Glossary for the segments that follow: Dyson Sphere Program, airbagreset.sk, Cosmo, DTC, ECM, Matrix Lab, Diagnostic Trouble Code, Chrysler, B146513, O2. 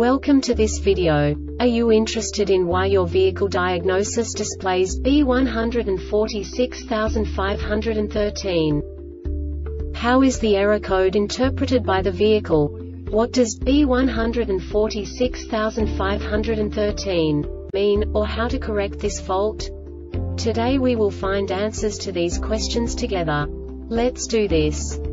Welcome to this video. Are you interested in why your vehicle diagnosis displays B146513? How is the error code interpreted by the vehicle? What does B146513 mean, or how to correct this fault? Today we will find answers to these questions together. Let's do this.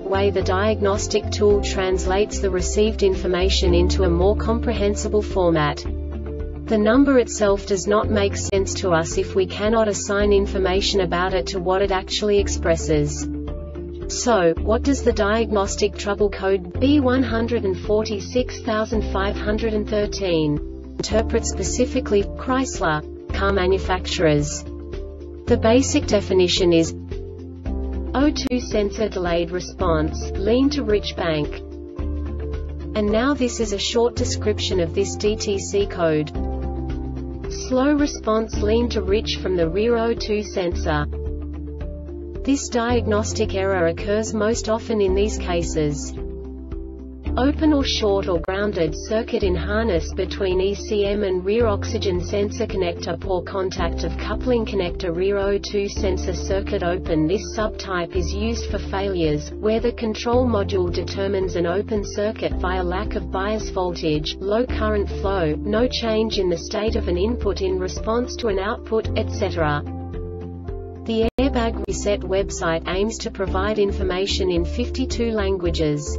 way the diagnostic tool translates the received information into a more comprehensible format. The number itself does not make sense to us if we cannot assign information about it to what it actually expresses. So, what does the diagnostic trouble code B146513 interpret specifically for Chrysler car manufacturers? The basic definition is O2 sensor delayed response, lean to rich bank. And now this is a short description of this DTC code. Slow response lean to rich from the rear O2 sensor. This diagnostic error occurs most often in these cases. Open or short or grounded circuit in harness between ECM and rear oxygen sensor connector. Poor contact of coupling connector rear O2 sensor circuit open. This subtype is used for failures where the control module determines an open circuit via lack of bias voltage, low current flow, no change in the state of an input in response to an output, etc. The Airbag Reset website aims to provide information in 52 languages.